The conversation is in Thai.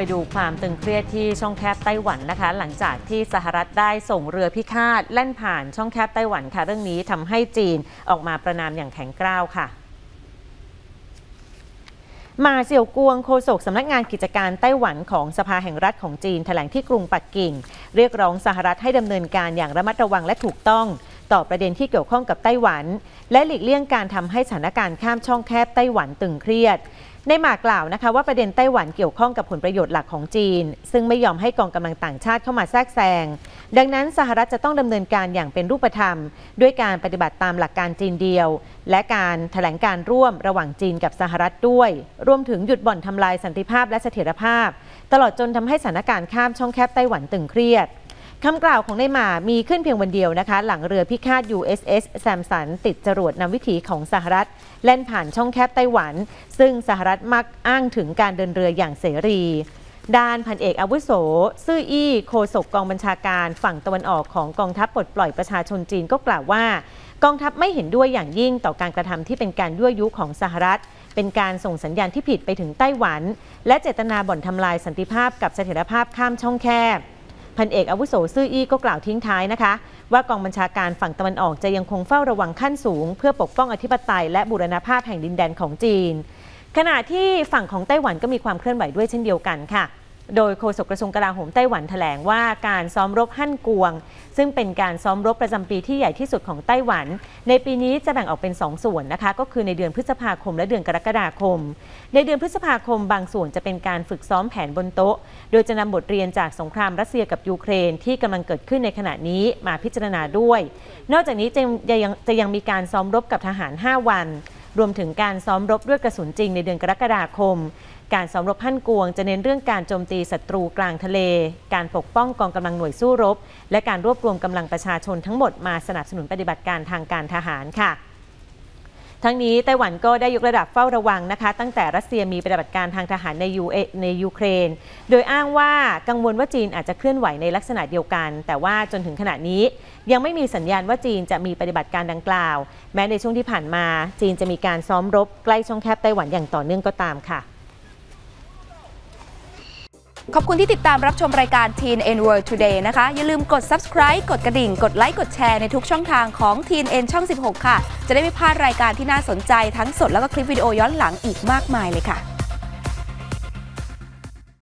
ไปดูความตึงเครียดที่ช่องแคบไต้หวันนะคะหลังจากที่สหรัฐได้ส่งเรือพิฆาตแล่นผ่านช่องแคบไต้หวันค่ะเรื่องนี้ทำให้จีนออกมาประณามอย่างแข็งกร้าวค่ะมาเสี่ยวกวงโฆษกสำนักงานกิจการไต้หวันของสภาแห่งรัฐของจีนแถลงที่กรุงปักกิ่งเรียกร้องสหรัฐให้ดำเนินการอย่างระมัดระวังและถูกต้องต่อประเด็นที่เกี่ยวข้องกับไต้หวันและหลีกเลี่ยงการทำให้สถานการณ์ข้ามช่องแคบไต้หวันตึงเครียดในหมากกล่าวนะคะว่าประเด็นไต้หวันเกี่ยวข้องกับผลประโยชน์หลักของจีนซึ่งไม่ยอมให้กองกำลังต่างชาติเข้ามาแทรกแซงดังนั้นสหรัฐจะต้องดำเนินการอย่างเป็นรูปธรรมด้วยการปฏิบัติตามหลักการจีนเดียวและการแถลงการร่วมระหว่างจีนกับสหรัฐด้วยรวมถึงหยุดบ่อนทำลายสันติภาพและเสถียรภาพตลอดจนทำให้สถานการณ์ข้ามช่องแคบไต้หวันตึงเครียดคำกล่าวของนายหม่ามีขึ้นเพียงวันเดียวนะคะหลังเรือพิฆาต USS Samson ติดจรวดนำวิถีของสหรัฐแล่นผ่านช่องแคบไต้หวันซึ่งสหรัฐมักอ้างถึงการเดินเรืออย่างเสรีด้านพันเอกอาวุโสซื่ออี้โฆษกกองบัญชาการฝั่งตะวันออกของกองทัพปลดปล่อยประชาชนจีนก็กล่าวว่ากองทัพไม่เห็นด้วยอย่างยิ่งต่อการกระทำที่เป็นการยั่วยุของสหรัฐเป็นการส่งสัญญาณที่ผิดไปถึงไต้หวันและเจตนาบ่อนทำลายสันติภาพกับเสถียรภาพข้ามช่องแคบพันเอกอาวุโสซื่ออี้ก็กล่าวทิ้งท้ายนะคะว่ากองบัญชาการฝั่งตะวันออกจะยังคงเฝ้าระวังขั้นสูงเพื่อปกป้องอธิปไตยและบูรณภาพแห่งดินแดนของจีนขณะที่ฝั่งของไต้หวันก็มีความเคลื่อนไหวด้วยเช่นเดียวกันค่ะโดยโฆษกกระทรวงกลาโหมไต้หวันแถลงว่าการซ้อมรบฮั่นกวงซึ่งเป็นการซ้อมรบประจำปีที่ใหญ่ที่สุดของไต้หวันในปีนี้จะแบ่งออกเป็น2 ส่วนนะคะก็คือในเดือนพฤษภาคมและเดือนกรกฎาคมในเดือนพฤษภาคมบางส่วนจะเป็นการฝึกซ้อมแผนบนโต๊ะโดยจะนำบทเรียนจากสงครามรัสเซียกับยูเครนที่กำลังเกิดขึ้นในขณะนี้มาพิจารณาด้วยนอกจากนี้จะยังมีการซ้อมรบกับทหาร5 วันรวมถึงการซ้อมรบด้วยกระสุนจริงในเดือนกรกฎาคมการซ้อมรบฮั่นกวงจะเน้นเรื่องการโจมตีศัตรูกลางทะเลการปกป้องกองกำลังหน่วยสู้รบและการรวบรวมกำลังประชาชนทั้งหมดมาสนับสนุนปฏิบัติการทางการทหารค่ะทั้งนี้ไต้หวันก็ได้ยกระดับเฝ้าระวังนะคะตั้งแต่รัสเซียมีปฏิบัติการทางทหารในยูเครนโดยอ้างว่ากังวลว่าจีนอาจจะเคลื่อนไหวในลักษณะเดียวกันแต่ว่าจนถึงขณะนี้ยังไม่มีสัญญาณว่าจีนจะมีปฏิบัติการดังกล่าวแม้ในช่วงที่ผ่านมาจีนจะมีการซ้อมรบใกล้ช่องแคบไต้หวันอย่างต่อเนื่องก็ตามค่ะขอบคุณที่ติดตามรับชมรายการ TNN World Today นะคะอย่าลืมกด subscribe กดกระดิ่งกดไลค์กดแชร์ในทุกช่องทางของ TNN ช่อง 16 ค่ะจะได้ไม่พลาดรายการที่น่าสนใจทั้งสดแล้วก็คลิปวิดีโอย้อนหลังอีกมากมายเลยค่ะ